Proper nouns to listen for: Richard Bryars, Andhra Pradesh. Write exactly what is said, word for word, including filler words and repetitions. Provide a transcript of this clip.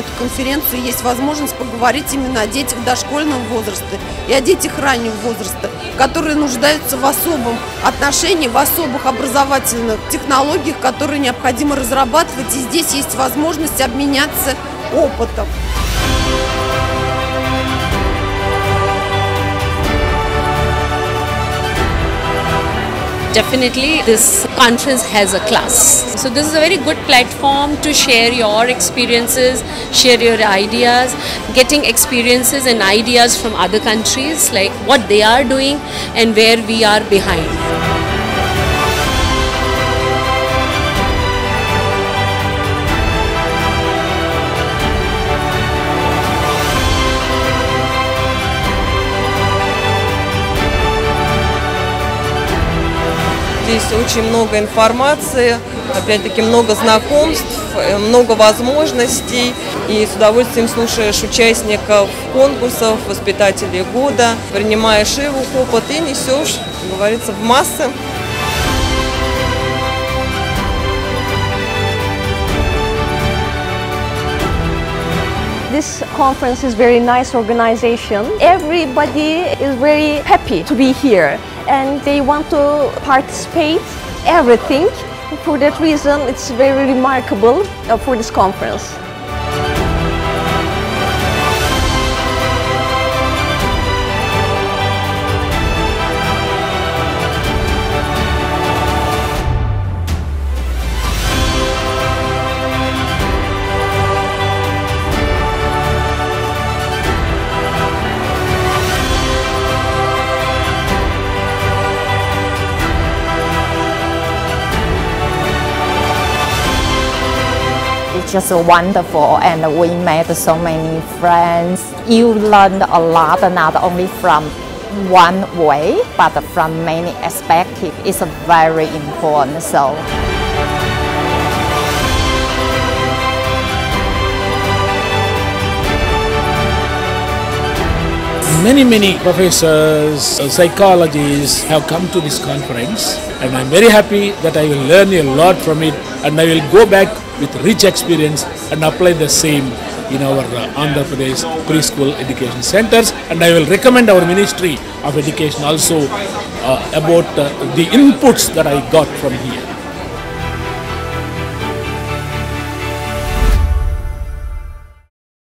этой конференции есть возможность поговорить именно о детях дошкольного возраста и о детях раннего возраста, которые нуждаются в особом отношении, в особых образовательных технологиях, которые необходимо разрабатывать, и здесь есть возможность обменяться опытом. Definitely this conference has a class. So this is a very good platform to share your experiences, share your ideas, getting experiences and ideas from other countries, like what they are doing and where we are behind. Здесь очень много информации, опять-таки много знакомств, много возможностей. И с удовольствием слушаешь участников конкурсов, воспитателей года, принимаешь их опыт и несешь, как говорится, в массы. This conference is very nice organization. Everybody is very happy to be here and they want to participate everything. For that reason, it's very remarkable for this conference. It's just wonderful, and we made so many friends. You learned a lot, not only from one way, but from many aspects. It's very important. So. Many, many professors, psychologists have come to this conference, and I'm very happy that I will learn a lot from it, and I will go back with rich experience and apply the same in our Andhra Pradesh preschool education centers. And I will recommend our Ministry of Education also uh, about uh, the inputs that I got from here.